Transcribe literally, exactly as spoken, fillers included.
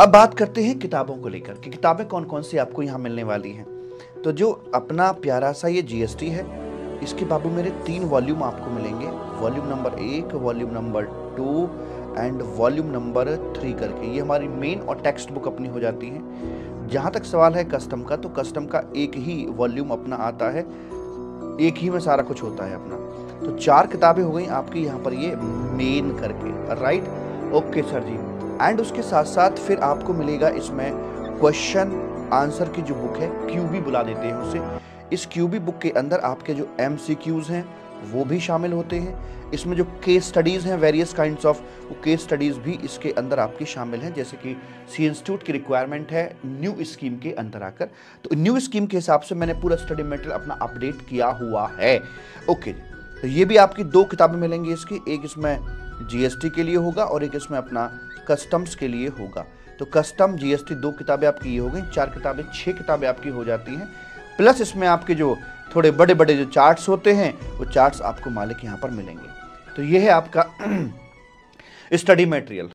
अब बात करते हैं किताबों को लेकर कि किताबें कौन कौन सी आपको यहाँ मिलने वाली हैं। तो जो अपना प्यारा सा ये जीएसटी है, इसके बाबू मेरे तीन वॉल्यूम आपको मिलेंगे, वॉल्यूम नंबर एक, volume number two and volume number three करके। ये हमारी मेन और टेक्स्ट बुक अपनी हो जाती है। जहाँ तक सवाल है कस्टम का, तो कस्टम का एक ही वॉल्यूम अपना आता है, एक ही में सारा कुछ होता है अपना। तो चार किताबें हो गई आपकी यहाँ पर, ये मेन करके, right. Okay sir ji. And उसके साथ साथ फिर आपको मिलेगा इसमें क्वेश्चन आंसर की जो बुक है, क्यूबी बुला देते हैं उसे। इस क्यूबी बुक के अंदर आपके जो एमसीक्यूज़ हैं वो भी शामिल होते हैं। इसमें जो केस स्टडीज़ हैं वेरियस काइंड्स ऑफ, वो केस स्टडीज़ भी इसके अंदर आपकी शामिल हैं, जैसे कि सी इंस्टीट्यूट की रिक्वायरमेंट है न्यू स्कीम के अंदर आकर। तो न्यू स्कीम के हिसाब से मैंने पूरा स्टडी मटेरियल अपना अपडेट किया हुआ है। ओके, तो ये भी आपकी दो किताबें मिलेंगी इसकी, एक इसमें जीएसटी के लिए होगा और एक इसमें अपना कस्टम्स के लिए होगा। तो कस्टम जीएसटी दो किताबें आपकी ये हो गई, चार किताबें, छः किताबें आपकी हो जाती हैं। प्लस इसमें आपके जो थोड़े बड़े बड़े जो चार्ट्स होते हैं, वो चार्ट्स आपको मालिक यहाँ पर मिलेंगे। तो ये है आपका स्टडी मटेरियल।